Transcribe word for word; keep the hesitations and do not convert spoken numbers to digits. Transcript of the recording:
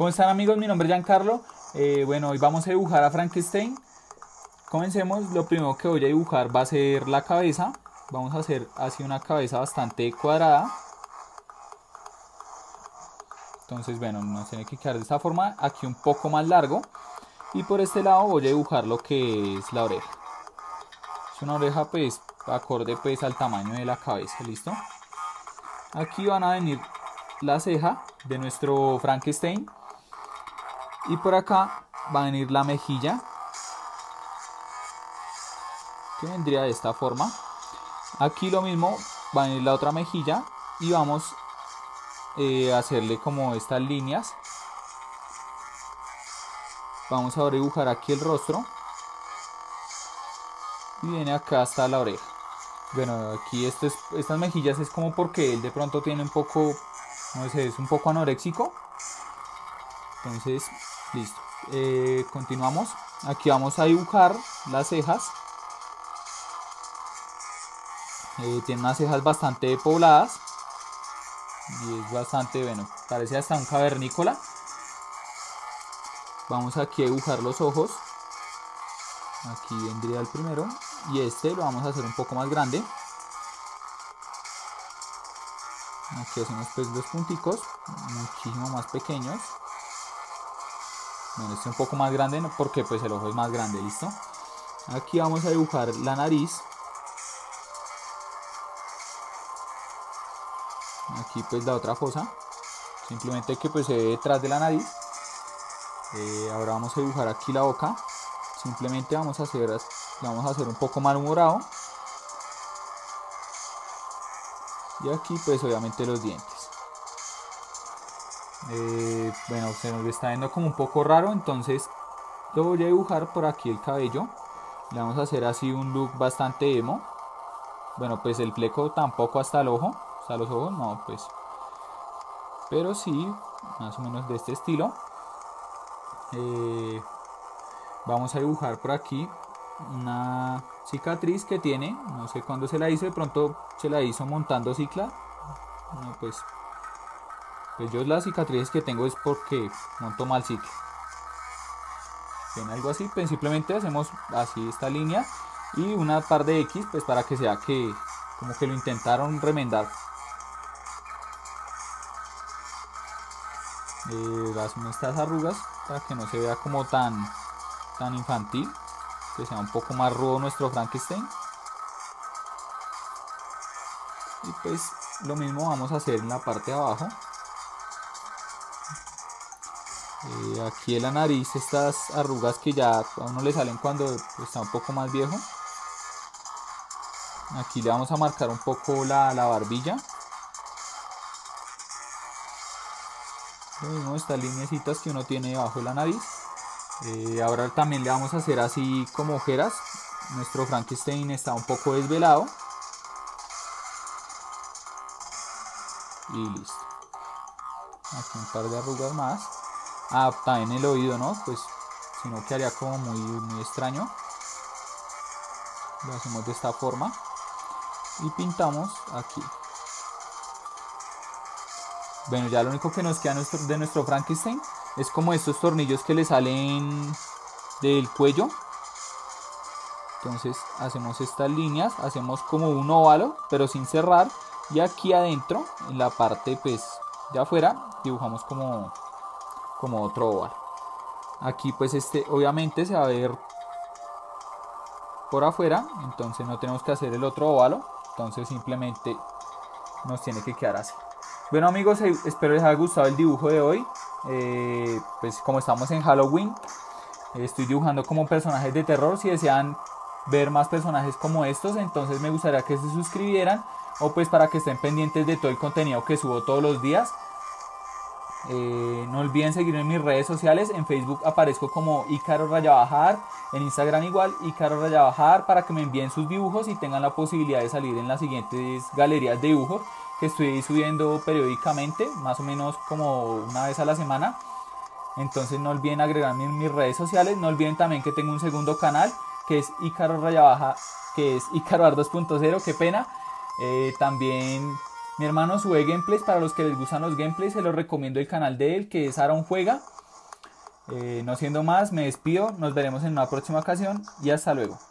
¿Cómo están, amigos? Mi nombre es Giancarlo. Eh, bueno, hoy vamos a dibujar a Frankenstein. Comencemos. Lo primero que voy a dibujar va a ser la cabeza. Vamos a hacer así una cabeza bastante cuadrada. Entonces, bueno, nos tiene que quedar de esta forma. Aquí un poco más largo. Y por este lado voy a dibujar lo que es la oreja. Es una oreja, pues, acorde, pues, al tamaño de la cabeza. ¿Listo? Aquí van a venir la ceja de nuestro Frankenstein. Y por acá va a venir la mejilla, que vendría de esta forma. Aquí lo mismo, va a venir la otra mejilla. Y vamos eh, a hacerle como estas líneas. Vamos a dibujar aquí el rostro. Y viene acá hasta la oreja. Bueno, aquí esto es, estas mejillas es como porque él de pronto tiene un poco, no sé, es un poco anoréxico. Entonces, listo. Eh, continuamos. Aquí vamos a dibujar las cejas. Eh, tiene unas cejas bastante pobladas. Y es bastante, bueno, parece hasta un cavernícola. Vamos aquí a dibujar los ojos. Aquí vendría el primero. Y este lo vamos a hacer un poco más grande. Aquí hacemos pues los punticos muchísimo más pequeños. Bueno, este un poco más grande porque pues el ojo es más grande, ¿listo? Aquí vamos a dibujar la nariz. Aquí pues la otra fosa, simplemente que pues se ve detrás de la nariz. Eh, ahora vamos a dibujar aquí la boca. Simplemente vamos a hacer, vamos a hacer un poco más morado. Y aquí pues obviamente los dientes. Eh, bueno, se nos está viendo como un poco raro, entonces lo voy a dibujar por aquí el cabello. Le vamos a hacer así un look bastante emo. Bueno, pues el fleco tampoco hasta el ojo. Hasta los ojos no, pues. Pero sí, más o menos de este estilo. Eh, vamos a dibujar por aquí una cicatriz que tiene, no sé cuándo se la hizo, de pronto se la hizo montando cicla. Bueno, pues, pues yo las cicatrices que tengo es porque monto mal cicla. Ven, algo así, pues simplemente hacemos así esta línea y una par de X, pues para que sea que como que lo intentaron remendar. Eh, hacemos estas arrugas para que no se vea como tan tan infantil, que sea un poco más rudo nuestro Frankenstein. Y pues lo mismo vamos a hacer en la parte de abajo. Eh, aquí en la nariz estas arrugas que ya a uno le salen cuando está un poco más viejo. Aquí le vamos a marcar un poco la, la barbilla. Lo mismo, estas lineecitas que uno tiene debajo de la nariz. Eh, ahora también le vamos a hacer así como ojeras. Nuestro Frankenstein está un poco desvelado. Y listo. Aquí un par de arrugas más. Ah, también el oído, ¿no? Pues si no quedaría como muy, muy extraño. Lo hacemos de esta forma. Y pintamos aquí. Bueno, ya lo único que nos queda de nuestro Frankenstein es como estos tornillos que le salen del cuello. Entonces hacemos estas líneas, hacemos como un óvalo, pero sin cerrar. Y aquí adentro, en la parte pues de afuera, dibujamos como, como otro óvalo. Aquí pues este obviamente se va a ver por afuera, entonces no tenemos que hacer el otro óvalo. Entonces simplemente nos tiene que quedar así. Bueno, amigos, espero les haya gustado el dibujo de hoy. Eh, pues como estamos en Halloween, eh, estoy dibujando como personajes de terror. Si desean ver más personajes como estos, entonces me gustaría que se suscribieran, o pues para que estén pendientes de todo el contenido que subo todos los días. Eh, no olviden seguirme en mis redes sociales. En Facebook aparezco como Ícaro Rayabajar, en Instagram igual Ícaro Rayabajar, para que me envíen sus dibujos y tengan la posibilidad de salir en las siguientes galerías de dibujos que estoy subiendo periódicamente, más o menos como una vez a la semana. Entonces no olviden agregarme en mis redes sociales. No olviden también que tengo un segundo canal, que es Ícaro Rayabajar, que es Ícaro Art dos punto cero, qué pena. Eh, también Mi hermano sube gameplays, para los que les gustan los gameplays se los recomiendo el canal de él, que es Aaron Juega. Eh, no siendo más, me despido, nos veremos en una próxima ocasión y hasta luego.